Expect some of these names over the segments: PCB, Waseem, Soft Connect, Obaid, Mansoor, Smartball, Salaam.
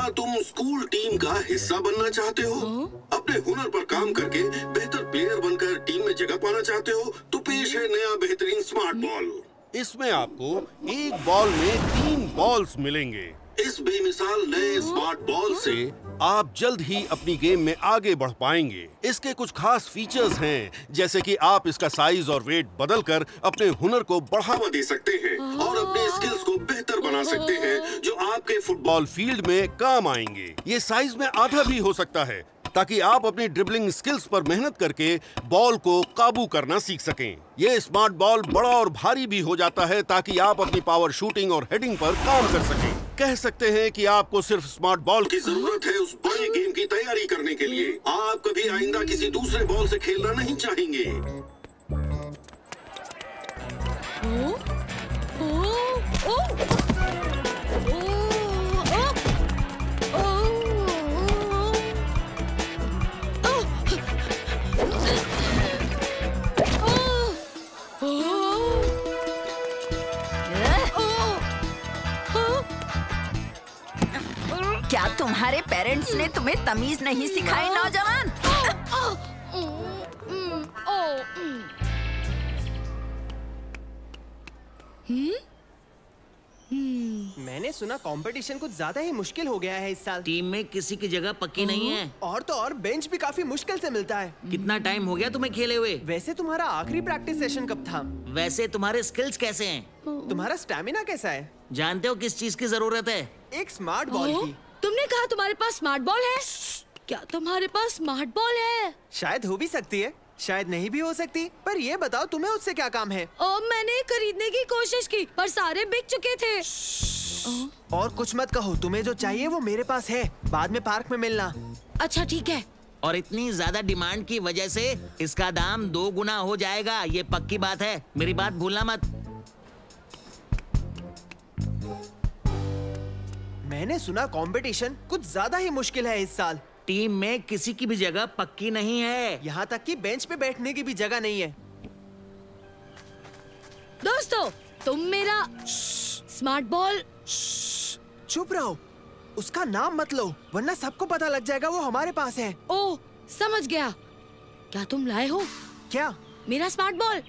क्या तुम school team का हिस्सा बनना चाहते हो? अपने हुनर पर काम करके बेहतर प्लेयर बनकर टीम में जगह पाना चाहते हो? तो पेश है नया बेहतरीन स्मार्ट बॉल। इसमें आपको एक बॉल में 3 बॉल्स मिलेंगे। इस बेमिसाल नए स्मार्ट बॉल से आप जल्द ही अपनी गेम में आगे बढ़ पाएंगे। इसके कुछ खास फीचर्स हैं, जैसे कि आप इसका साइज और वेट बदलकर अपने हुनर को बढ़ावा दे सकते हैं और अपने स्किल्स को बेहतर बना सकते हैं, जो आपके फुटबॉल फील्ड में काम आएंगे। ये साइज में आधा भी हो सकता है, ताकि आप अपनी ड्रिबलिंग स्किल्स पर मेहनत करके बॉल को काबू करना सीख सकें। ये स्मार्ट बॉल बड़ा और भारी भी हो जाता है, ताकि आप अपनी पावर शूटिंग और हेडिंग पर काम कर सकें। कह सकते हैं कि आपको सिर्फ स्मार्ट बॉल की जरूरत है उस बड़े गेम की तैयारी करने के लिए। आप कभी आइंदा किसी दूसरे बॉल से खेलना नहीं चाहेंगे। क्या तुम्हारे पेरेंट्स ने तुम्हें तमीज नहीं सिखाई नौजवान? मैंने सुना कंपटीशन कुछ ज्यादा ही मुश्किल हो गया है इस साल। टीम में किसी की जगह पक्की नहीं है, और तो और बेंच भी काफी मुश्किल से मिलता है। कितना टाइम हो गया तुम्हें खेले हुए? वैसे तुम्हारा आखिरी प्रैक्टिस सेशन कब था? वैसे तुम्हारे स्किल्स कैसे हैं? तुम्हारा स्टैमिना कैसा है? जानते हो किस चीज की जरूरत है? एक स्मार्ट बॉल की। तुमने कहा तुम्हारे पास स्मार्ट बॉल है? क्या तुम्हारे पास स्मार्ट बॉल है? शायद हो भी सकती है, शायद नहीं भी हो सकती। पर ये बताओ तुम्हें उससे क्या काम है? मैंने खरीदने की कोशिश की, पर सारे बिक चुके थे। और कुछ मत कहो, तुम्हें जो चाहिए वो मेरे पास है। बाद में पार्क में मिलना। अच्छा ठीक है। और इतनी ज्यादा डिमांड की वजह से इसका दाम 2 गुना हो जाएगा, ये पक्की बात है। मेरी बात भूलना मत। मैंने सुना कंपटीशन कुछ ज्यादा ही मुश्किल है इस साल। टीम में किसी की भी जगह पक्की नहीं है, यहाँ तक कि बेंच पे बैठने की भी जगह नहीं है। दोस्तों, तुम मेरा स्मार्ट बॉल। चुप रहो, उसका नाम मत लो, वरना सबको पता लग जाएगा वो हमारे पास है। ओह, समझ गया। क्या तुम लाए हो? क्या? मेरा स्मार्ट बॉल।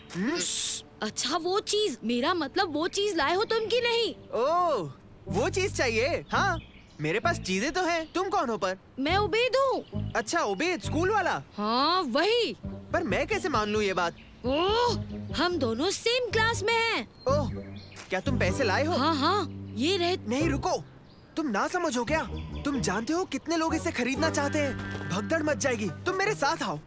अच्छा, वो चीज, मेरा मतलब वो चीज लाए हो तुम कि नहीं? ओह, वो चीज चाहिए? हाँ, मेरे पास चीजें तो हैं। तुम कौन हो पर? मैं उबैद हूँ। अच्छा, उबैद स्कूल वाला? हाँ वही। पर मैं कैसे मान लूँ ये बात? ओह, हम दोनों सेम क्लास में हैं। ओह, क्या तुम पैसे लाए हो? हाँ हाँ, ये रहे। नहीं रुको, तुम ना समझो क्या? तुम जानते हो कितने लोग इसे खरीदना चाहते हैं? भगदड़ मच जाएगी, तुम मेरे साथ आओ।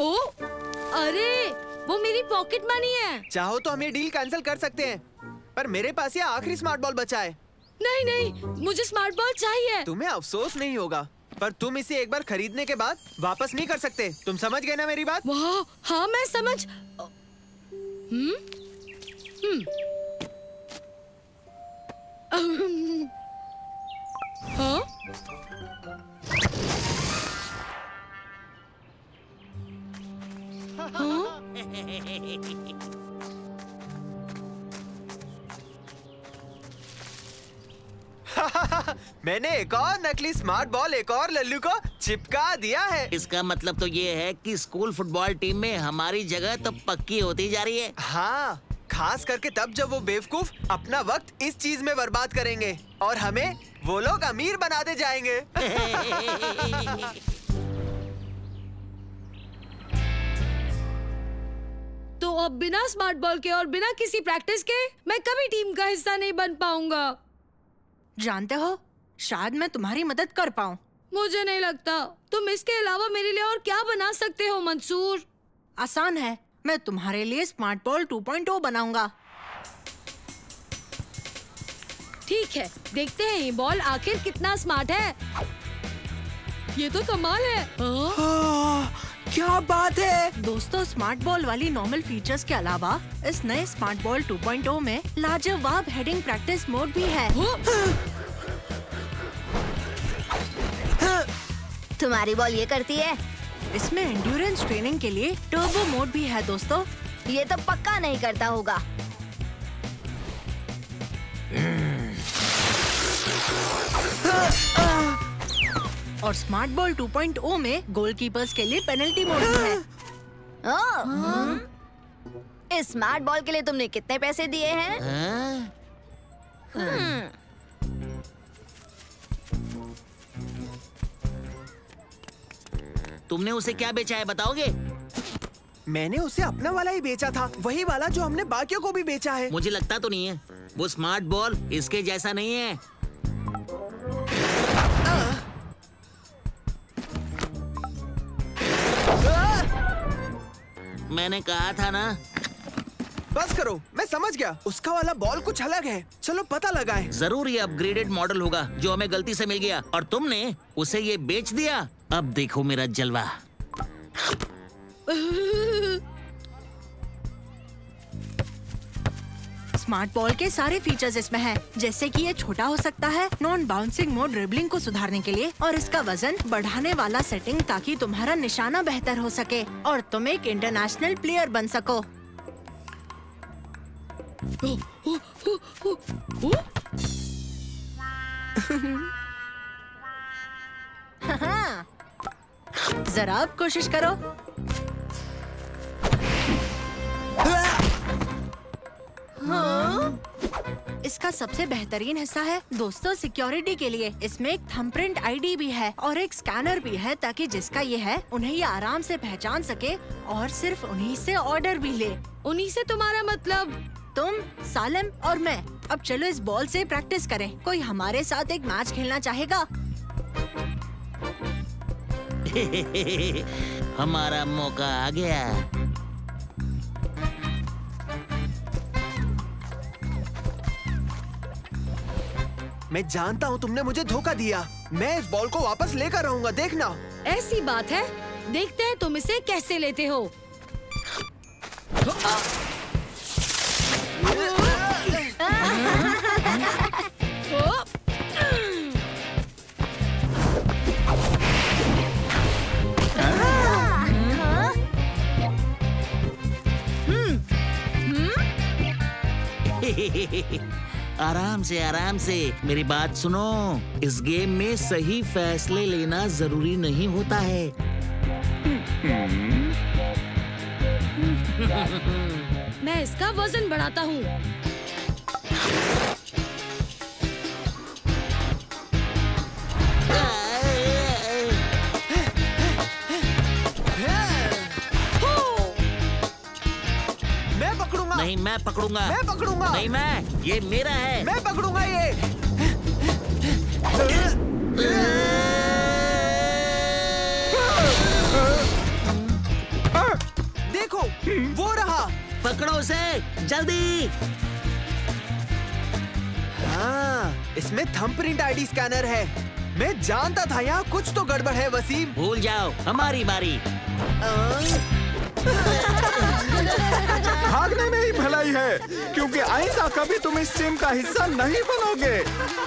ओह, अरे वो मेरी पॉकेट मनी है। चाहो तो हम ये डील कैंसिल कर सकते हैं, पर मेरे पास ये आखिरी स्मार्ट बॉल बचा है। नहीं नहीं, मुझे स्मार्ट बॉल चाहिए। तुम्हें अफसोस नहीं होगा, पर तुम इसे एक बार खरीदने के बाद वापस नहीं कर सकते। तुम समझ गए ना मेरी बात? वाह, हाँ मैं समझ। हाँ? मैंने एक और नकली स्मार्ट बॉल एक और लल्लू को चिपका दिया है। इसका मतलब तो ये है कि स्कूल फुटबॉल टीम में हमारी जगह तो पक्की होती जा रही है। हाँ, खास करके तब जब वो बेवकूफ अपना वक्त इस चीज में बर्बाद करेंगे और हमें वो लोग अमीर बनाते जाएंगे। तो अब बिना स्मार्ट बॉल के और बिना किसी प्रैक्टिस के मैं कभी टीम का हिस्सा नहीं बन पाऊंगा। जानते हो, शायद मैं तुम्हारी मदद कर पाऊं। मुझे नहीं लगता। तुम इसके अलावा मेरे लिए और क्या बना सकते हो मंसूर? आसान है, मैं तुम्हारे लिए स्मार्ट बॉल 2.0 बनाऊंगा। ठीक है, देखते हैं ये बॉल आखिर कितना स्मार्ट है। ये तो कमाल है। क्या बात है दोस्तों, स्मार्ट बॉल वाली नॉर्मल फीचर्स के अलावा इस नए स्मार्ट बॉल 2.0 में लाजवाब हेडिंग प्रैक्टिस मोड भी है। तुम्हारी बॉल ये करती है? इसमें एंड्योरेंस ट्रेनिंग के लिए टर्बो मोड भी है। दोस्तों, ये तो पक्का नहीं करता होगा। और स्मार्ट बॉल 2.0 में गोलकीपर्स के लिए पेनल्टी मोड है। इस स्मार्ट बॉल के लिए तुमने कितने पैसे दिए हैं? तुमने उसे क्या बेचा है बताओगे? मैंने उसे अपना वाला ही बेचा था, वही वाला जो हमने बाकियों को भी बेचा है। मुझे लगता तो नहीं है, वो स्मार्ट बॉल इसके जैसा नहीं है। मैंने कहा था ना। बस करो, मैं समझ गया, उसका वाला बॉल कुछ अलग है। चलो पता लगाएं। जरूर ये अपग्रेडेड मॉडल होगा जो हमें गलती से मिल गया और तुमने उसे ये बेच दिया। अब देखो मेरा जलवा। स्मार्ट बॉल के सारे फीचर्स इसमें हैं, जैसे कि ये छोटा हो सकता है नॉन बाउंसिंग मोड ड्रिबलिंग को सुधारने के लिए, और इसका वजन बढ़ाने वाला सेटिंग ताकि तुम्हारा निशाना बेहतर हो सके और तुम एक इंटरनेशनल प्लेयर बन सको। जरा आप कोशिश करो। हाँ? इसका सबसे बेहतरीन हिस्सा है दोस्तों सिक्योरिटी के लिए। इसमें एक थंबप्रिंट आईडी भी है और एक स्कैनर भी है ताकि जिसका ये है उन्हें ये आराम से पहचान सके और सिर्फ उन्हीं से ऑर्डर भी ले। उन्हीं से तुम्हारा मतलब? तुम, सालम और मैं। अब चलो इस बॉल से प्रैक्टिस करें। कोई हमारे साथ एक मैच खेलना चाहेगा? हमारा मौका आ गया। मैं जानता हूँ तुमने मुझे धोखा दिया। मैं इस बॉल को वापस लेकर आऊंगा, देखना। ऐसी बात है, देखते हैं तुम इसे कैसे लेते हो। आराम से, आराम से, मेरी बात सुनो। इस गेम में सही फैसले लेना जरूरी नहीं होता है। मैं इसका वजन बढ़ाता हूँ। नहीं, मैं पकड़ूंगा। मैं पकड़ूंगा। नहीं, मैं, ये मेरा है। मैं पकड़ूंगा ये। देखो, वो रहा। पकड़ो उसे जल्दी। हाँ, इसमें थंबप्रिंट आईडी स्कैनर है। मैं जानता था यहाँ कुछ तो गड़बड़ है। वसीम, भूल जाओ, हमारी बारी। भागने में ही भलाई है, क्योंकि आइंदा कभी तुम इस टीम का हिस्सा नहीं बनोगे।